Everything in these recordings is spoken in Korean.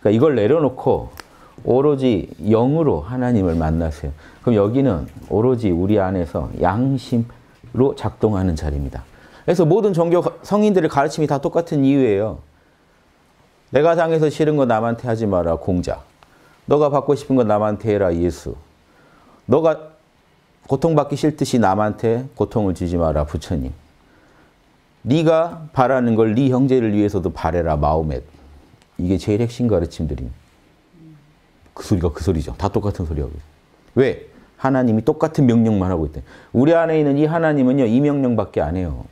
그러니까 이걸 내려놓고 오로지 영으로 하나님을 만나세요. 그럼 여기는 오로지 우리 안에서 양심으로 작동하는 자리입니다. 그래서 모든 종교 성인들의 가르침이 다 똑같은 이유예요. 내가 당해서 싫은 거 남한테 하지 마라, 공자. 너가 받고 싶은 거 남한테 해라, 예수. 너가 고통받기 싫듯이 남한테 고통을 주지 마라, 부처님. 네가 바라는 걸 네 형제를 위해서도 바래라, 마호멧. 이게 제일 핵심 가르침들입니다. 그 소리가 그 소리죠. 다 똑같은 소리하고 있어요. 왜? 하나님이 똑같은 명령만 하고 있대. 우리 안에 있는 이 하나님은요, 이 명령밖에 안 해요.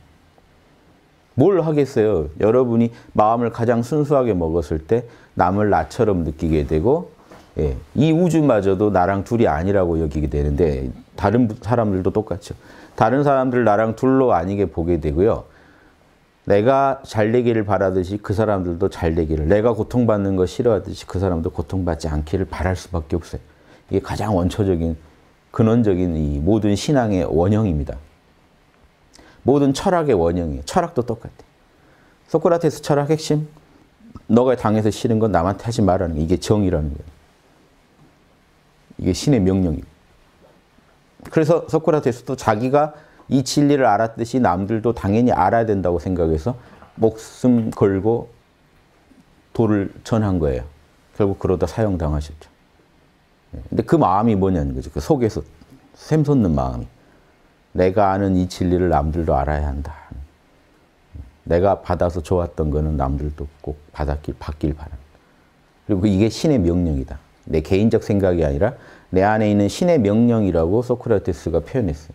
뭘 하겠어요? 여러분이 마음을 가장 순수하게 먹었을 때 남을 나처럼 느끼게 되고, 예, 이 우주마저도 나랑 둘이 아니라고 여기게 되는데, 다른 사람들도 똑같죠. 다른 사람들 나랑 둘로 아니게 보게 되고요. 내가 잘되기를 바라듯이 그 사람들도 잘되기를, 내가 고통받는 거 싫어하듯이 그 사람도 고통받지 않기를 바랄 수밖에 없어요. 이게 가장 원초적인, 근원적인 이 모든 신앙의 원형입니다. 모든 철학의 원형이에요. 철학도 똑같아요. 소크라테스 철학 핵심, 너가 당해서 싫은 건 남한테 하지 말라는 게, 이게 정의라는 거예요. 이게 신의 명령이에요. 그래서 소크라테스도 자기가 이 진리를 알았듯이 남들도 당연히 알아야 된다고 생각해서 목숨 걸고 도를 전한 거예요. 결국 그러다 사형당하셨죠. 근데 그 마음이 뭐냐는 거죠. 그 속에서 샘솟는 마음이. 내가 아는 이 진리를 남들도 알아야 한다. 내가 받아서 좋았던 거는 남들도 꼭 받길 바란다. 그리고 이게 신의 명령이다. 내 개인적 생각이 아니라 내 안에 있는 신의 명령이라고 소크라테스가 표현했어요.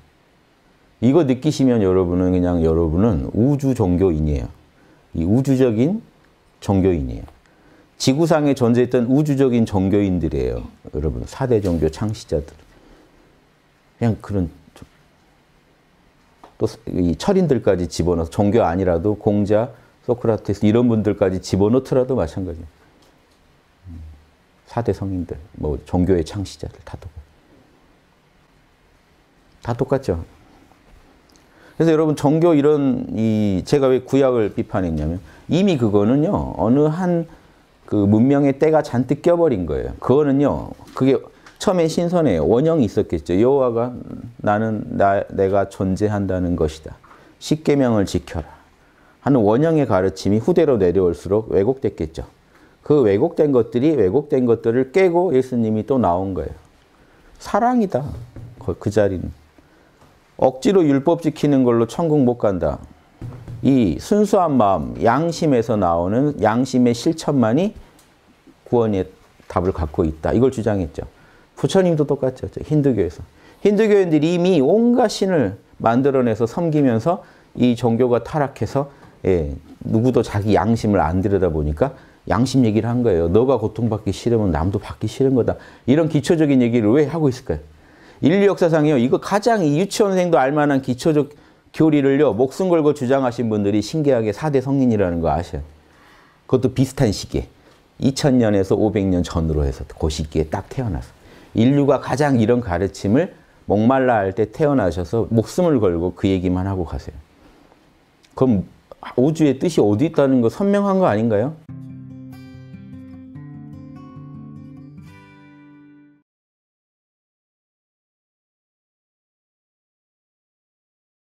이거 느끼시면 여러분은 그냥 여러분은 우주 종교인이에요. 이 우주적인 종교인이에요. 지구상에 존재했던 우주적인 종교인들이에요. 여러분 4대 종교 창시자들. 그냥 그런, 또 이 철인들까지 집어넣어서, 종교 아니라도 공자, 소크라테스 이런 분들까지 집어넣더라도 마찬가지예요. 4대 성인들, 뭐 종교의 창시자들 다 똑같죠. 그래서 여러분 종교 이런 이 제가 왜 구약을 비판했냐면 이미 그거는요 어느 한 그 문명의 때가 잔뜩 껴버린 거예요. 그거는요 그게 처음엔 신선해요. 원형이 있었겠죠. 여호와가 나는 내가 존재한다는 것이다. 십계명을 지켜라 하는 원형의 가르침이 후대로 내려올수록 왜곡됐겠죠. 그 왜곡된 것들을 깨고 예수님이 또 나온 거예요. 사랑이다. 그 자리는. 억지로 율법 지키는 걸로 천국 못 간다. 이 순수한 마음, 양심에서 나오는 양심의 실천만이 구원의 답을 갖고 있다. 이걸 주장했죠. 부처님도 똑같죠. 힌두교에서. 힌두교인들이 이미 온갖 신을 만들어내서 섬기면서 이 종교가 타락해서, 예, 누구도 자기 양심을 안 들여다보니까 양심 얘기를 한 거예요. 너가 고통받기 싫으면 남도 받기 싫은 거다. 이런 기초적인 얘기를 왜 하고 있을까요? 인류 역사상에요. 이거 가장 유치원생도 알만한 기초적 교리를요. 목숨 걸고 주장하신 분들이 신기하게 4대 성인이라는 거 아세요? 그것도 비슷한 시기에. 2000년에서 500년 전으로 해서 그 시기에 딱 태어나서. 인류가 가장 이런 가르침을 목말라 할 때 태어나셔서 목숨을 걸고 그 얘기만 하고 가세요. 그럼 우주의 뜻이 어디 있다는 거 선명한 거 아닌가요?